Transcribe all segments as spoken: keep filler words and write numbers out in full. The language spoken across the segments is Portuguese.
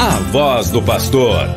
A Voz do Pastor.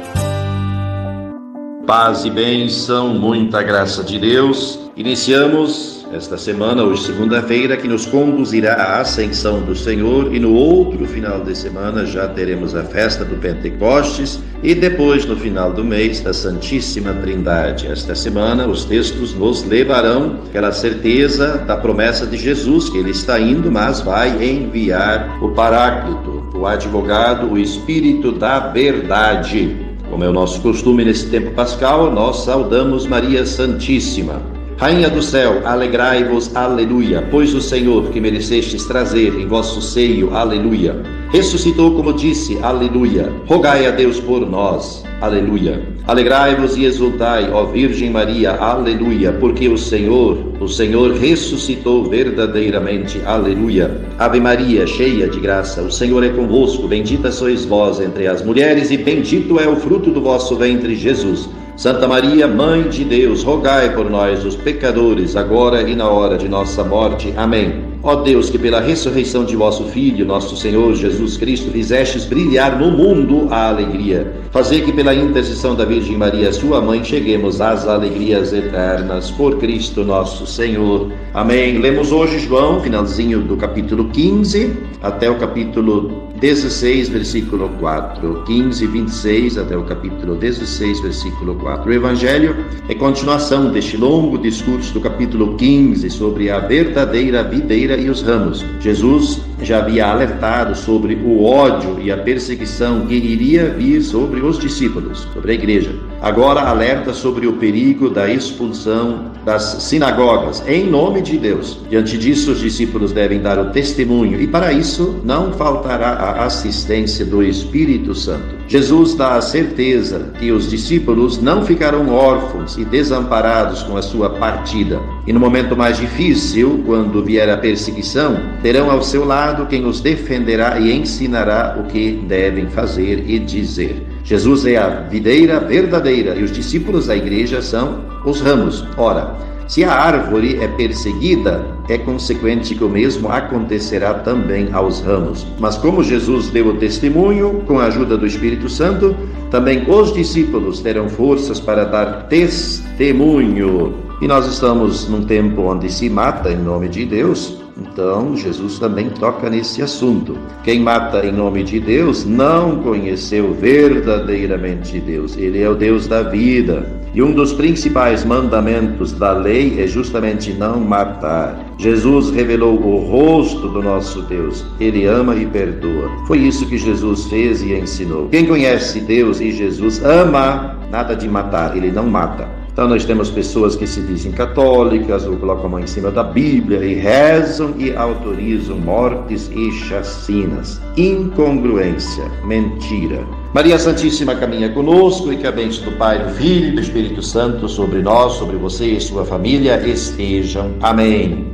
Paz e bênção, muita graça de Deus. Iniciamos esta semana, hoje segunda-feira, que nos conduzirá à ascensão do Senhor, e no outro final de semana já teremos a festa do Pentecostes e depois, no final do mês, da Santíssima Trindade. Esta semana os textos nos levarão pela certeza da promessa de Jesus, que ele está indo, mas vai enviar o Paráclito, o advogado, o Espírito da Verdade. Como é o nosso costume nesse tempo pascal, nós saudamos Maria Santíssima. Rainha do céu, alegrai-vos, aleluia, pois o Senhor, que merecestes trazer em vosso seio, aleluia, ressuscitou como disse, aleluia, rogai a Deus por nós, aleluia. Alegrai-vos e exultai, ó Virgem Maria, aleluia, porque o Senhor, o Senhor ressuscitou verdadeiramente, aleluia. Ave Maria, cheia de graça, o Senhor é convosco, bendita sois vós entre as mulheres e bendito é o fruto do vosso ventre, Jesus. Santa Maria, Mãe de Deus, rogai por nós, os pecadores, agora e na hora de nossa morte. Amém. Ó Deus, que pela ressurreição de vosso Filho, nosso Senhor Jesus Cristo, fizestes brilhar no mundo a alegria. Fazei que pela intercessão da Virgem Maria, sua Mãe, cheguemos às alegrias eternas. Por Cristo nosso Senhor. Amém. Lemos hoje João, finalzinho do capítulo quinze, até o capítulo dezesseis, versículo quatro, quinze, vinte e seis, até o capítulo dezesseis, versículo quatro. O Evangelho é continuação deste longo discurso do capítulo quinze sobre a verdadeira videira e os ramos. Jesus já havia alertado sobre o ódio e a perseguição que iria vir sobre os discípulos, sobre a igreja. Agora alerta sobre o perigo da expulsão das sinagogas, em nome de Deus. Diante disso, os discípulos devem dar o testemunho, e para isso não faltará a assistência do Espírito Santo. Jesus dá a certeza que os discípulos não ficarão órfãos e desamparados com a sua partida. E no momento mais difícil, quando vier a perseguição, terão ao seu lado quem os defenderá e ensinará o que devem fazer e dizer. Jesus é a videira verdadeira e os discípulos da igreja são os ramos. Ora, se a árvore é perseguida, é consequente que o mesmo acontecerá também aos ramos. Mas como Jesus deu o testemunho, com a ajuda do Espírito Santo, também os discípulos terão forças para dar testemunho. E nós estamos num tempo onde se mata em nome de Deus, então Jesus também toca nesse assunto. Quem mata em nome de Deus não conheceu verdadeiramente Deus. Ele é o Deus da vida. E um dos principais mandamentos da lei é justamente não matar. Jesus revelou o rosto do nosso Deus. Ele ama e perdoa. Foi isso que Jesus fez e ensinou. Quem conhece Deus e Jesus ama, nada de matar, ele não mata. Então nós temos pessoas que se dizem católicas ou colocam a mão em cima da Bíblia e rezam e autorizam mortes e chacinas. Incongruência, mentira. Maria Santíssima caminha conosco e que a bênção do Pai, do Filho e do Espírito Santo sobre nós, sobre você e sua família estejam. Amém.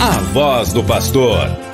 A Voz do Pastor.